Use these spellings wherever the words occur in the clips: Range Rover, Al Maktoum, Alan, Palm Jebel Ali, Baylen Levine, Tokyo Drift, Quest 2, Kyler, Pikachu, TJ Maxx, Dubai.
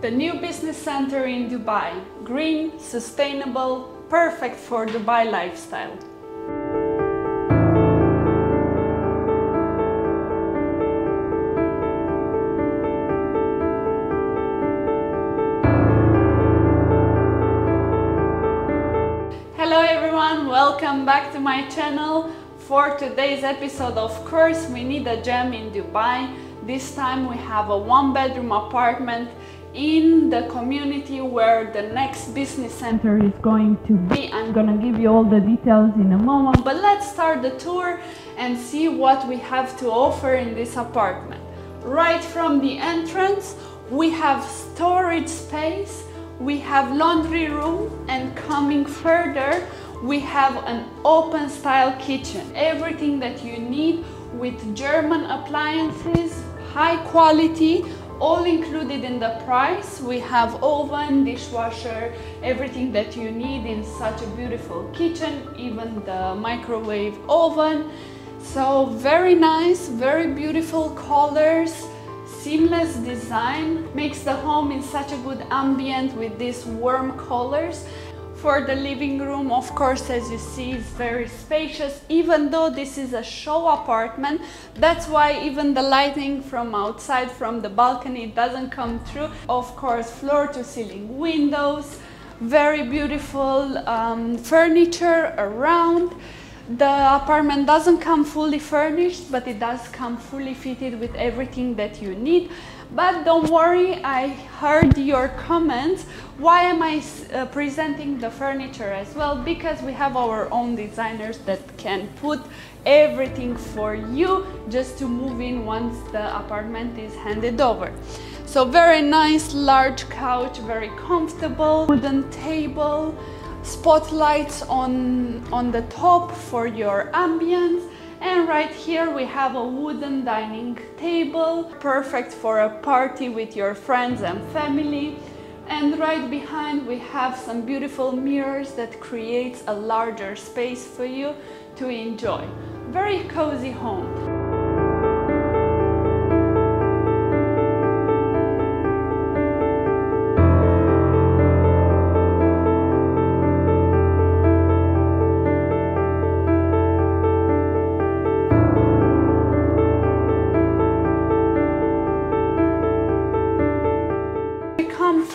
The new business center in Dubai. Green, sustainable, perfect for Dubai lifestyle. Hello everyone, welcome back to my channel. For today's episode, of course, we need a gem in Dubai. This time we have a one-bedroom apartment in the community where the next business center is going to be. I'm gonna give you all the details in a moment, but let's start the tour and see what we have to offer in this apartment. Right from the entrance, we have storage space, we have laundry room, and coming further, we have an open style kitchen. Everything that you need with German appliances, high quality, all included in the price. We have oven, dishwasher, everything that you need in such a beautiful kitchen, even the microwave oven. So very nice, very beautiful colors, seamless design, makes the home in such a good ambient with these warm colors. For the living room, of course, as you see, it's very spacious. Even though this is a show apartment, that's why even the lighting from outside, from the balcony, doesn't come through. Of course, floor to ceiling windows, very beautiful furniture around. The apartment doesn't come fully furnished, but it does come fully fitted with everything that you need. But don't worry, I heard your comments. Why am I presenting the furniture as well? Because we have our own designers that can put everything for you just to move in once the apartment is handed over. So very nice, large couch, very comfortable, wooden table, spotlights on the top for your ambience. And right here we have a wooden dining table, perfect for a party with your friends and family. And right behind we have some beautiful mirrors that creates a larger space for you to enjoy. Very cozy home.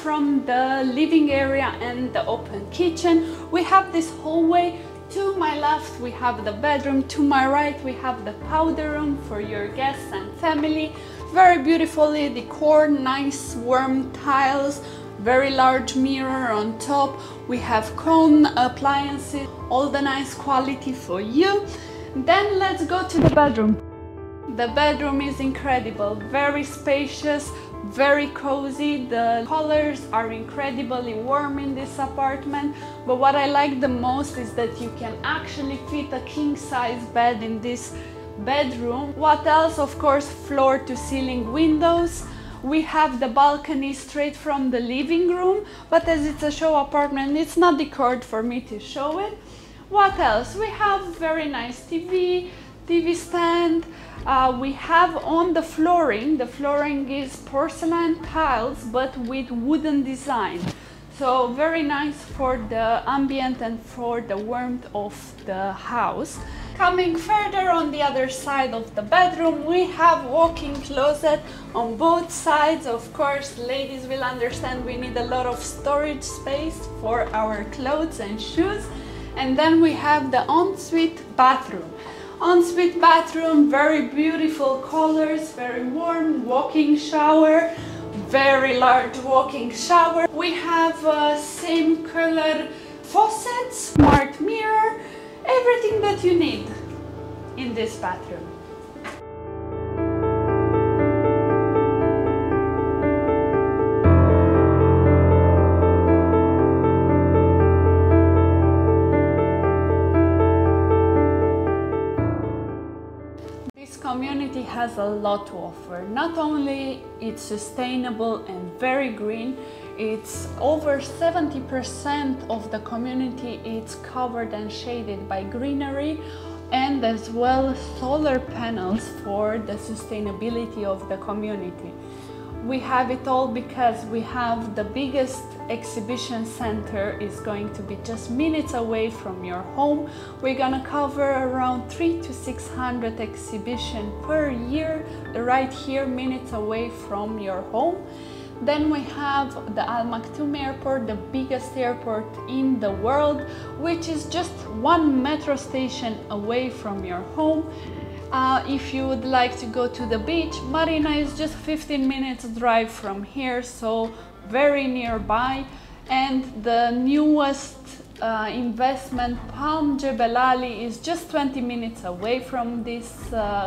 From the living area and the open kitchen, we have this hallway. To my left we have the bedroom, to my right we have the powder room for your guests and family. Very beautifully decor, nice warm tiles, very large mirror on top. We have cone appliances, all the nice quality for you. Then let's go to the bedroom. The bedroom is incredible, very spacious, very cozy. The colors are incredibly warm in this apartment, but what I like the most is that you can actually fit a king-size bed in this bedroom. What else? Of course, floor to ceiling windows. We have the balcony straight from the living room, but as it's a show apartment, it's not decored for me to show it. What else? We have very nice TV stand. We have on the flooring. The flooring is porcelain tiles but with wooden design, so very nice for the ambient and for the warmth of the house. Coming further, on the other side of the bedroom we have walk-in closet on both sides. Of course, ladies will understand, we need a lot of storage space for our clothes and shoes. And then we have the ensuite bathroom. Ensuite bathroom, very beautiful colors, very warm, walk-in shower, very large walk-in shower. We have same color faucets, smart mirror, everything that you need in this bathroom. Community has a lot to offer. Not only it's sustainable and very green, it's over 70% of the community it's covered and shaded by greenery, and as well solar panels for the sustainability of the community. We have it all because we have the biggest exhibition center is going to be just minutes away from your home. We're gonna cover around 300 to 600 exhibition per year, right here, minutes away from your home. Then we have the Al Maktoum airport, the biggest airport in the world, which is just one metro station away from your home. If you would like to go to the beach, Marina is just 15 minutes drive from here, so very nearby. And the newest investment, Palm Jebel Ali, is just 20 minutes away from this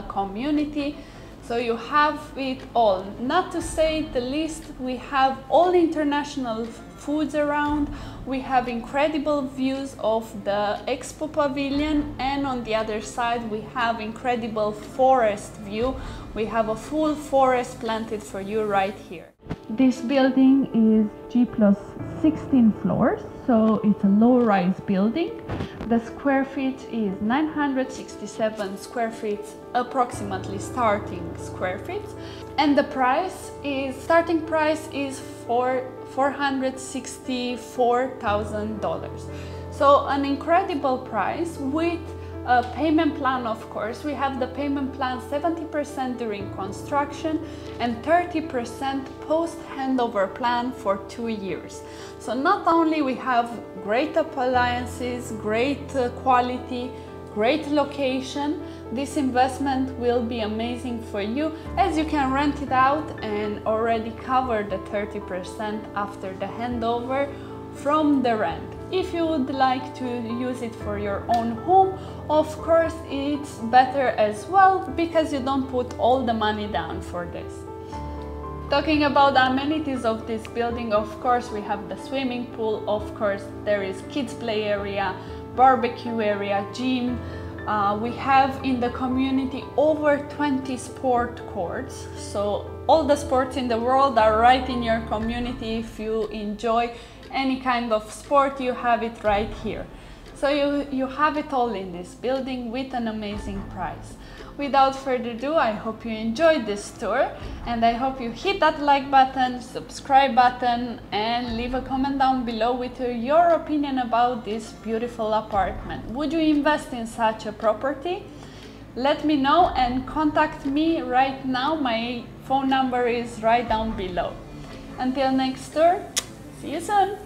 community. So you have it all. Not to say the least, we have all international foods around. We have incredible views of the Expo Pavilion, and on the other side we have incredible forest view. We have a full forest planted for you right here. This building is G+16 floors, so it's a low-rise building. The square feet is 967 square feet, approximately starting square feet. And the price is, starting price is for $464,000. So an incredible price with a payment plan, of course. We have the payment plan 70% during construction and 30% post handover plan for 2 years. So not only we have great appliances, great quality, great location, this investment will be amazing for you, as you can rent it out and already cover the 30% after the handover from the rent. If you would like to use it for your own home, of course it's better as well, because you don't put all the money down for this. Talking about the amenities of this building, of course we have the swimming pool, of course there is kids play area, barbecue area, gym. We have in the community over 20 sport courts, so all the sports in the world are right in your community. If you enjoy any kind of sport, you have it right here. So you have it all in this building with an amazing price. Without further ado, I hope you enjoyed this tour, and I hope you hit that like button, subscribe button, and leave a comment down below with your opinion about this beautiful apartment. Would you invest in such a property? Let me know and contact me right now. My phone number is right down below. Until next tour, see you soon!